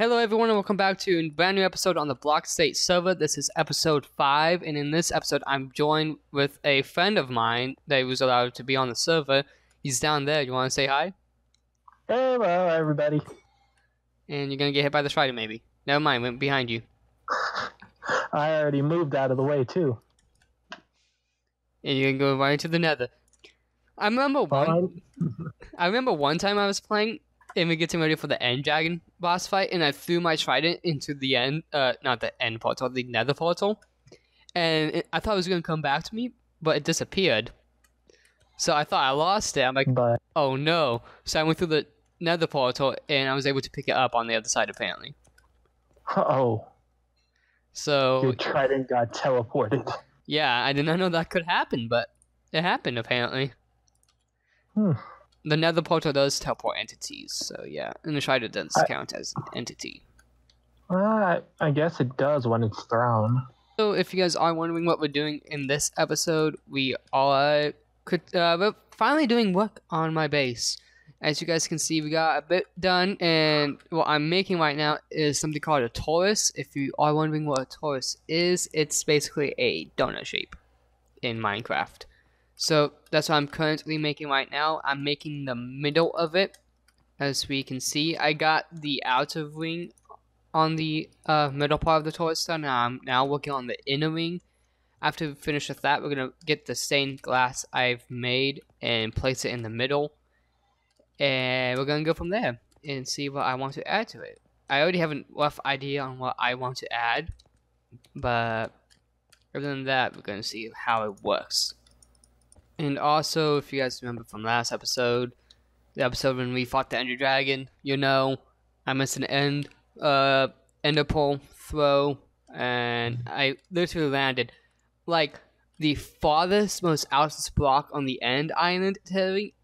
Hello everyone and welcome back to a brand new episode on the Block State server. This is episode 5, and in this episode I'm joined with a friend of mine that was allowed to be on the server. He's down there. You want to say hi? Hello everybody. And you're going to get hit by the spider maybe. Never mind, went behind you. I already moved out of the way too. And you're going to go right into the Nether. I remember one time I was playing and we get ready for the Ender Dragon boss fight, and I threw my trident into the end, not the end portal, the Nether portal, and I thought it was gonna come back to me, but it disappeared. So I thought I lost it. I'm like, oh no! So I went through the Nether portal, and I was able to pick it up on the other side, apparently. Uh-oh. So your trident got teleported. Yeah, I did not know that could happen, but it happened apparently. Hmm. The Nether portal does teleport entities, so yeah. And the trident does count as an entity. I guess it does when it's thrown. So if you guys are wondering what we're doing in this episode, we are we're finally doing work on my base. As you guys can see, we got a bit done, and what I'm making right now is something called a torus. If you are wondering what a torus is, it's basically a donut shape in Minecraft. So that's what I'm currently making right now. I'm making the middle of it. As we can see, I got the outer ring on the middle part of the torus done. I'm now working on the inner ring. After we finish with that, we're going to get the stained glass I've made and place it in the middle. And we're going to go from there and see what I want to add to it. I already have a rough idea on what I want to add, but other than that, we're going to see how it works. And also, if you guys remember from last episode, the episode when we fought the Ender Dragon, you know, I missed an ender pole throw, and I literally landed like the farthest, most outest block on the end island.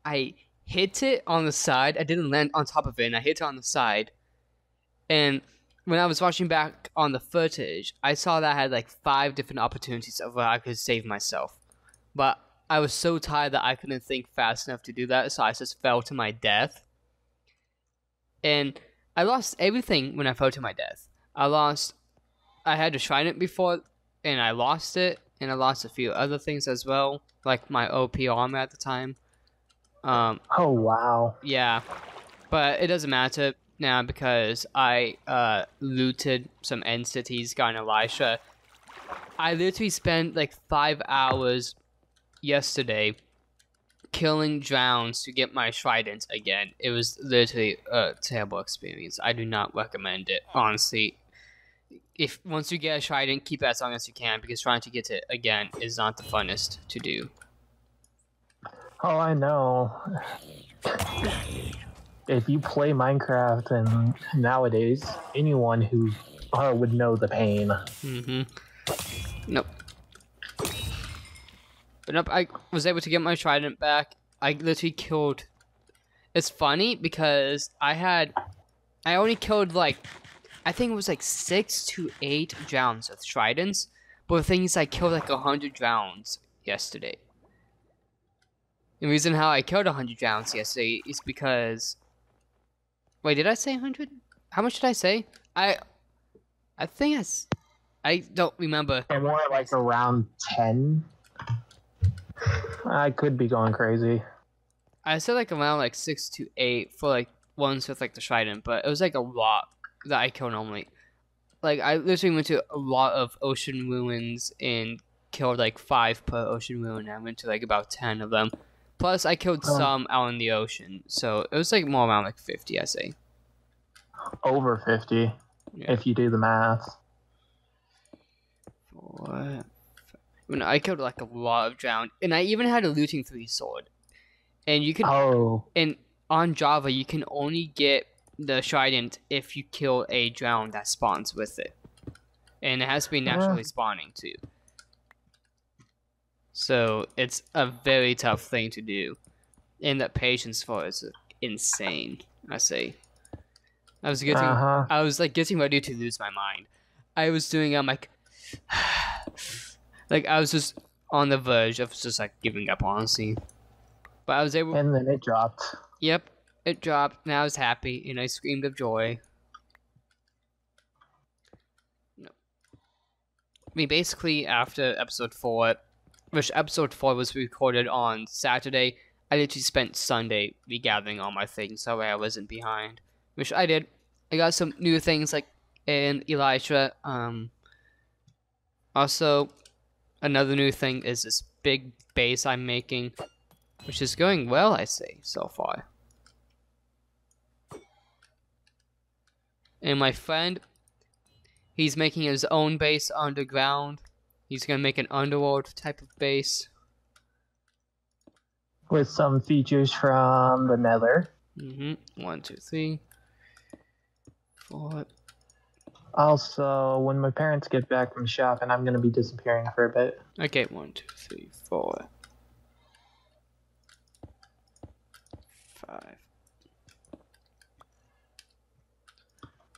I hit it on the side. I didn't land on top of it, and I hit it on the side. And when I was watching back on the footage, I saw that I had like 5 different opportunities of where I could save myself, but I was so tired that I couldn't think fast enough to do that, so I just fell to my death. And I lost everything when I fell to my death. I had a trident before, and I lost it, and I lost a few other things as well, like my OP armor at the time. Oh, wow. Yeah, but it doesn't matter now because I looted some entities, got an Elisha. I literally spent like 5 hours yesterday killing drowns to get my trident again. It was literally a terrible experience. I do not recommend it, honestly. If once you get a trident, keep it as long as you can, because trying to get it again is not the funnest to do. Oh, I know. If you play Minecraft, and nowadays anyone who would know the pain. Mm-hmm. Nope. But nope, I was able to get my trident back. I literally killed... It's funny because I only killed like... I think it was like 6 to 8 drowns with tridents. But the thing is, I killed like 100 drowns yesterday. The reason how I killed 100 drowns yesterday is because... Wait, did I say 100? How much did I say? I think I don't remember. And more like around 10? I could be going crazy. I said like around like 6 to 8 for like ones with like the trident, but it was like a lot that I kill normally. Like I literally went to a lot of ocean ruins and killed like 5 per ocean ruin. I went to like about 10 of them. Plus I killed some out in the ocean, so it was like more around like 50, I say. Over 50, yeah. If you do the math. What? I killed like a lot of drowned, and I even had a Looting Three sword. And you can, and on Java you can only get the trident if you kill a drowned that spawns with it, and it has to be naturally spawning too. So it's a very tough thing to do, and that patience for it is insane. I say, I was getting, I was like getting ready to lose my mind. I was doing, I'm like. Like, I was just on the verge of just, like, giving up, honestly. But I was able... And then it dropped. Yep, it dropped, and I was happy, and I screamed of joy. we basically, after episode 4, which episode 4 was recorded on Saturday, I literally spent Sunday regathering all my things, so I wasn't behind, which I did. I got some new things, like an Elytra. Also, another new thing is this big base I'm making, which is going well, I say, so far. And my friend, he's making his own base underground. He's gonna make an underworld type of base. With some features from the Nether. Mm-hmm. 1, 2, 3, 4. Also, when my parents get back from shopping, I'm gonna be disappearing for a bit. Okay, 1, 2, 3, 4, 5.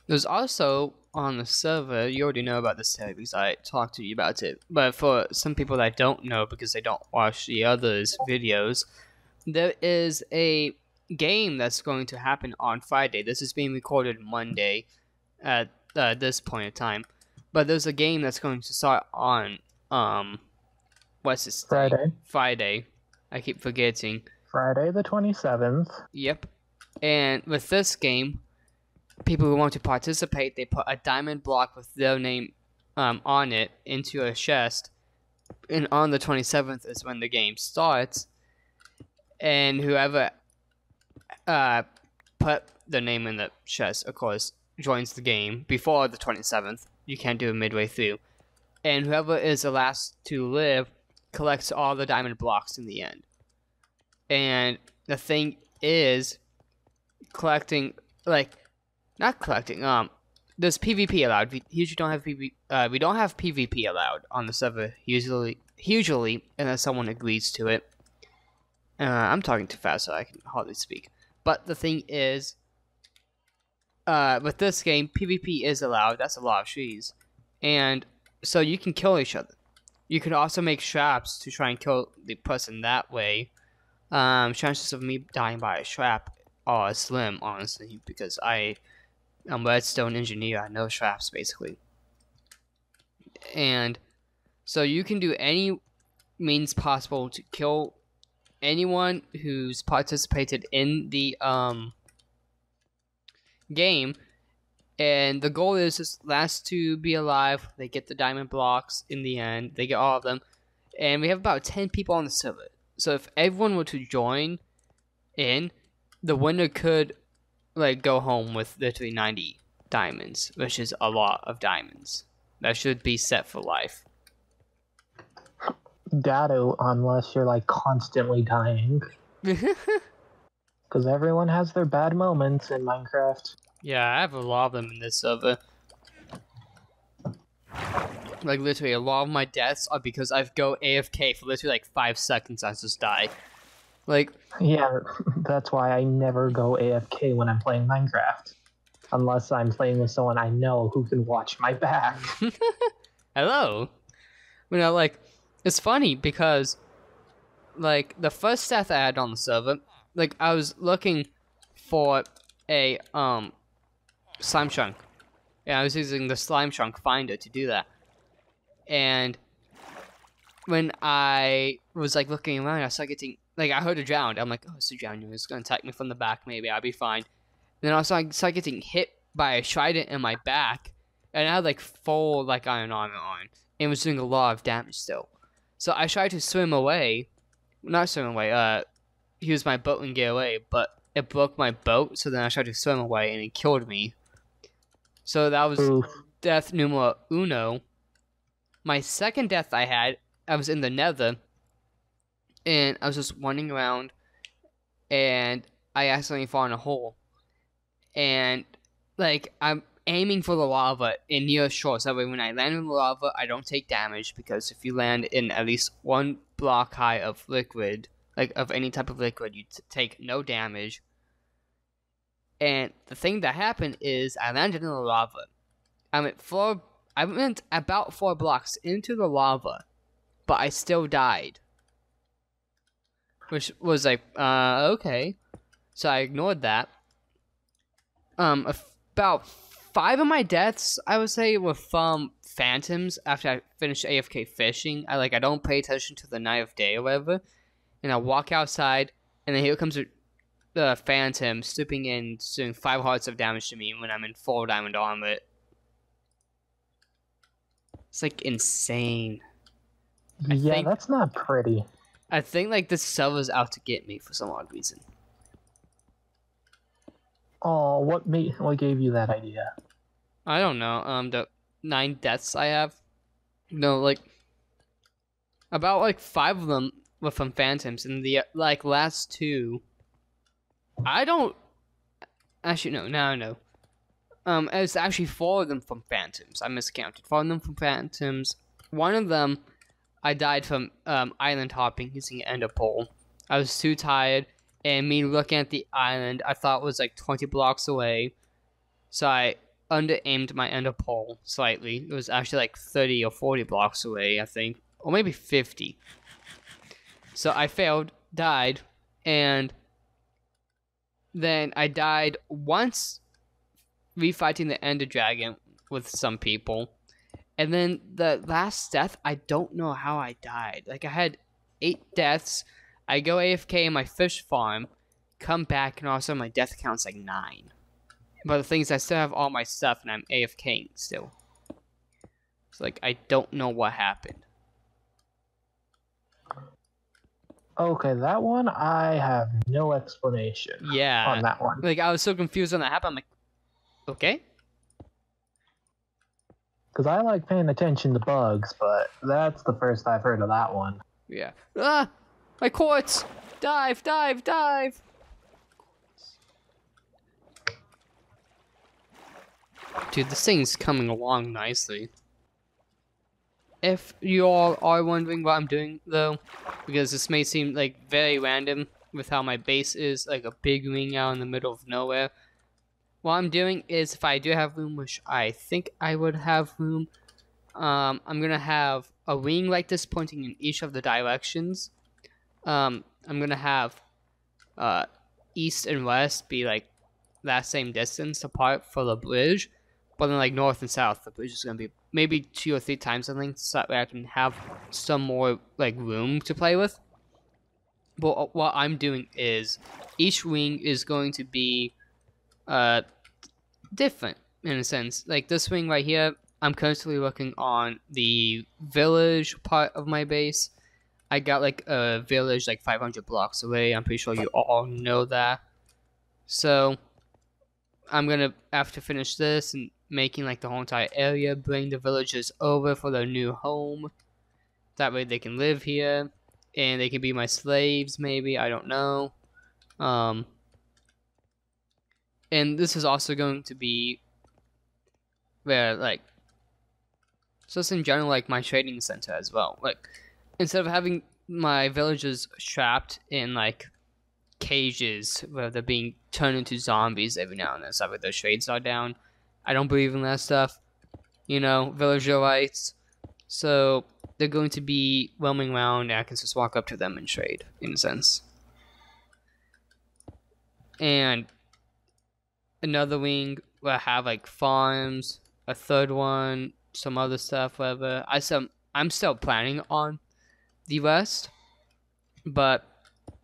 There's also, on the server, you already know about this server because I talked to you about it, but for some people that don't know because they don't watch the others' videos, there is a game that's going to happen on Friday. This is being recorded Monday at this point in time, but there's a game that's going to start on, what's this? Friday. I keep forgetting. Friday the 27th. Yep. And with this game, people who want to participate, they put a diamond block with their name on it into a chest, and on the 27th is when the game starts, and whoever put their name in the chest, of course, joins the game before the 27th. You can't do it midway through, and whoever is the last to live collects all the diamond blocks in the end. And the thing is, there's PvP allowed. We usually don't have PvP allowed on the server, usually unless someone agrees to it. I'm talking too fast, so I can hardly speak. But the thing is, with this game, PvP is allowed. That's a lot of trees, and so you can kill each other. You can also make traps to try and kill the person that way. Chances of me dying by a trap are slim, honestly, because I'm a Redstone Engineer. I know traps, basically. And so you can do any means possible to kill anyone who's participated in the game. And the goal is just last to be alive. They get the diamond blocks in the end. They get all of them. And we have about 10 people on the server. So if everyone were to join in, the winner could go home with literally 90 diamonds, which is a lot of diamonds. That should be set for life. Dado, unless you're constantly dying. Because everyone has their bad moments in Minecraft. Yeah, I have a lot of them in this server. Literally, a lot of my deaths are because I go AFK for literally 5 seconds. I just die. Yeah, that's why I never go AFK when I'm playing Minecraft. Unless I'm playing with someone I know who can watch my back. Hello! You know, it's funny because, the first stat I had on the server, I was looking for a, slime chunk. And I was using the slime chunk finder to do that. And when I was, looking around, I started getting... I heard a drown. I'm like, oh, it's a drown. It's going to attack me from the back. Maybe I'll be fine. Then also, I started getting hit by a trident in my back. And I had, full, iron armor on. And was doing a lot of damage still. So I tried to swim away. Not swim away. Use my boat and get away. But it broke my boat. So then I tried to swim away. And it killed me. So that was death numero uno. My second death I had, I was in the Nether. And I was just running around, and I accidentally fall in a hole. And, I'm aiming for the lava in near shore, so that way when I land in the lava, I don't take damage, because if you land in at least 1 block high of liquid, of any type of liquid, you take no damage. And the thing that happened is, I landed in the lava. I went about 4 blocks into the lava, but I still died. Which was okay. So I ignored that. About 5 of my deaths, I would say, were from phantoms after I finished AFK fishing. I don't pay attention to the night of day or whatever, and I walk outside, and then here comes the phantom swooping in, doing 5 hearts of damage to me when I'm in full diamond armor. It's like insane. Yeah, that's not pretty. I think like this server's out to get me for some odd reason. Oh, what gave you that idea? I don't know. The 9 deaths I have, no, like about 5 of them were from phantoms, and the last 2, I don't actually know. Now I know. It's actually 4 of them from phantoms. I miscounted. 4 of them from phantoms. 1 of them, I died from island hopping using an ender pole. I was too tired. And me looking at the island, I thought it was like 20 blocks away. So I under-aimed my ender pole slightly. It was actually like 30 or 40 blocks away, I think. Or maybe 50. So I failed, died, and then I died once refighting the Ender Dragon with some people. And then the last death, I don't know how I died. Like, I had 8 deaths. I go AFK in my fish farm, come back, and also my death count's like 9. But the thing is, I still have all my stuff, and I'm AFKing still. So, like, I don't know what happened. Okay, that one, I have no explanation. Yeah. On that one. Like, I was so confused when that happened. I'm like, okay. Because I like paying attention to bugs, but that's the first I've heard of that one. Yeah. Ah! My quartz! Dive, dive, dive! Dude, this thing's coming along nicely. If you all are wondering what I'm doing, though, because this may seem, like, very random with how my base is, like a big ring out in the middle of nowhere, what I'm doing is, if I do have room, which I think I would have room, I'm gonna have a ring like this pointing in each of the directions. I'm gonna have east and west be like that same distance apart for the bridge, but then like north and south, the bridge is gonna be maybe 2 or 3 times the length, so that way I can have some more like room to play with. But what I'm doing is each wing is going to be different in a sense. Like this wing right here, I'm currently working on the village part of my base. I got, like, a village, like, 500 blocks away. I'm pretty sure you all know that. So, I'm gonna, after finish this and making, like, the whole entire area, bring the villagers over for their new home. That way they can live here. And they can be my slaves, maybe. I don't know. And this is also going to be where, like... So, it's in general, like, my trading center as well. Like... Instead of having my villagers trapped in, like, cages where they're being turned into zombies every now and then, so their trades are down. I don't believe in that stuff. You know, villager rights. So, they're going to be roaming around, and I can just walk up to them and trade, in a sense. And another wing where I have, like, farms, a third one, some other stuff, whatever. I'm still planning on the rest, but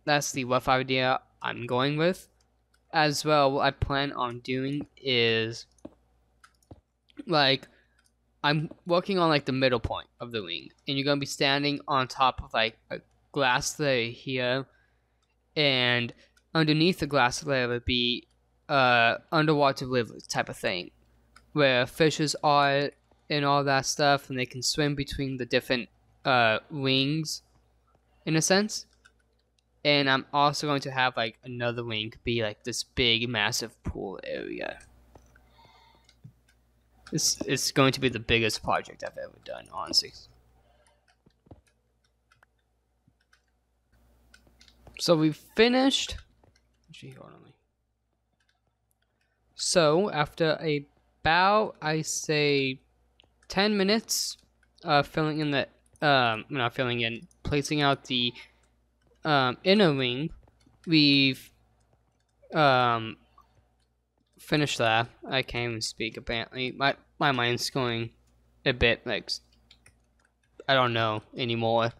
that's the rough idea I'm going with. As well, what I plan on doing is, like, I'm working on, like, the middle point of the wing, and you're gonna be standing on top of, like, a glass layer here, and underneath the glass layer would be underwater river type of thing, where fishes are and all that stuff, and they can swim between the different wings, in a sense. And I'm also going to have like another wing be like this big massive pool area. This is going to be the biggest project I've ever done, honestly. So we've finished. So after about, I say, 10 minutes filling in the not filling in, placing out the inner wing, we've finish that. I can't even speak apparently. My mind's going a bit like I don't know anymore.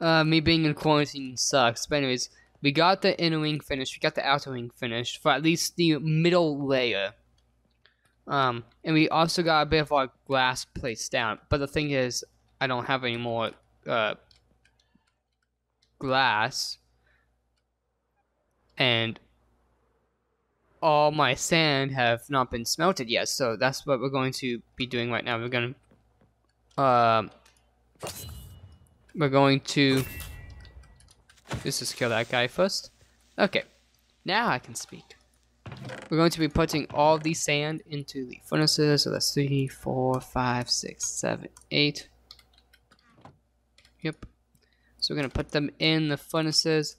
Me being in quarantine sucks. But anyways, we got the inner wing finished. We got the outer wing finished for at least the middle layer. And we also got a bit of our glass placed down. But the thing is, I don't have any more glass, and all my sand have not been smelted yet. So that's what we're going to be doing right now. We're going to let's just kill that guy first. Okay, now I can speak. We're going to be putting all the sand into the furnaces. So that's 3, 4, 5, 6, 7, 8. Yep. So we're going to put them in the furnaces.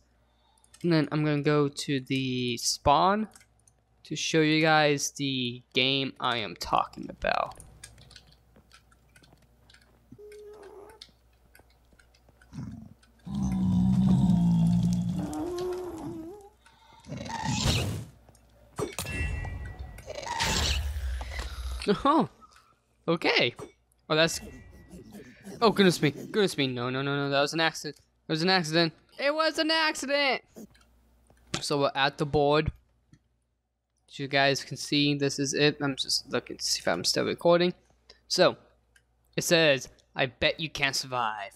And then I'm going to go to the spawn to show you guys the game I am talking about. Oh, okay. Oh, that's... Oh, goodness me. Goodness me. No, no, no, no. That was an accident. It was an accident. It was an accident! So we're at the board. As you guys can see, this is it. I'm just looking to see if I'm still recording. So, it says, I bet you can't survive.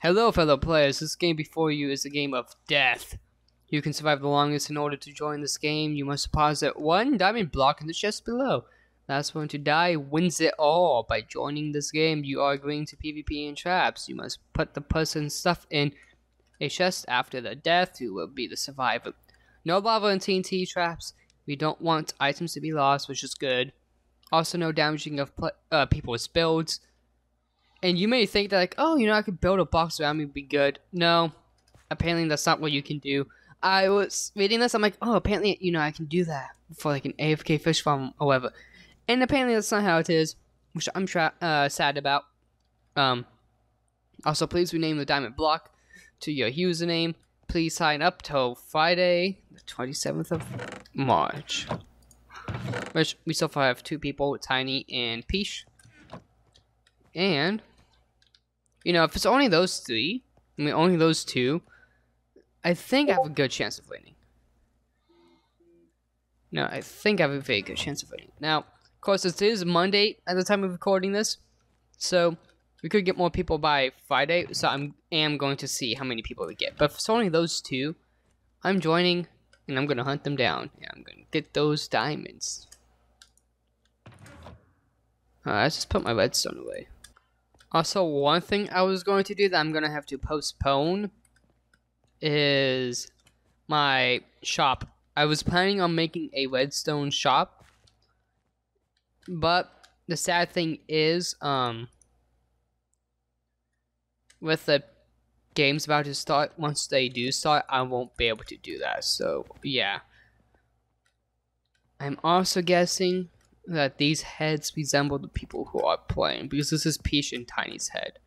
Hello, fellow players. This game before you is a game of death. You can survive the longest. In order to join this game, you must deposit 1 diamond block in the chest below. Last one to die wins it all. By joining this game, you are agreeing to PvP and traps. You must put the person's stuff in a chest. After their death, you will be the survivor. No lava and TNT traps. We don't want items to be lost, which is good. Also, no damaging of people's builds. And you may think that, like, oh, you know, I could build a box around me and be good. No, apparently that's not what you can do. I was reading this, I'm like, oh, apparently, you know, I can do that for like an AFK fish farm or whatever. And apparently that's not how it is, which I'm sad about. Also, please rename the diamond block to your username. Please sign up till Friday, the 27th of March. Which, we so far have 2 people, Tiny and Peach. And, you know, if it's only those 3, I mean, only those 2, I think I have a good chance of winning. No, I think I have a very good chance of winning. Now, of course, this is Monday at the time of recording this, so we could get more people by Friday, so I am going to see how many people we get. But if it's only those 2, I'm joining, and I'm going to hunt them down, and I'm going to get those diamonds. Let's just put my redstone away. Also, one thing I was going to do that I'm going to have to postpone is my shop. I was planning on making a redstone shop. But the sad thing is, with the games about to start, once they do start, I won't be able to do that. So, yeah. I'm also guessing that these heads resemble the people who are playing, because this is Peach and Tiny's head.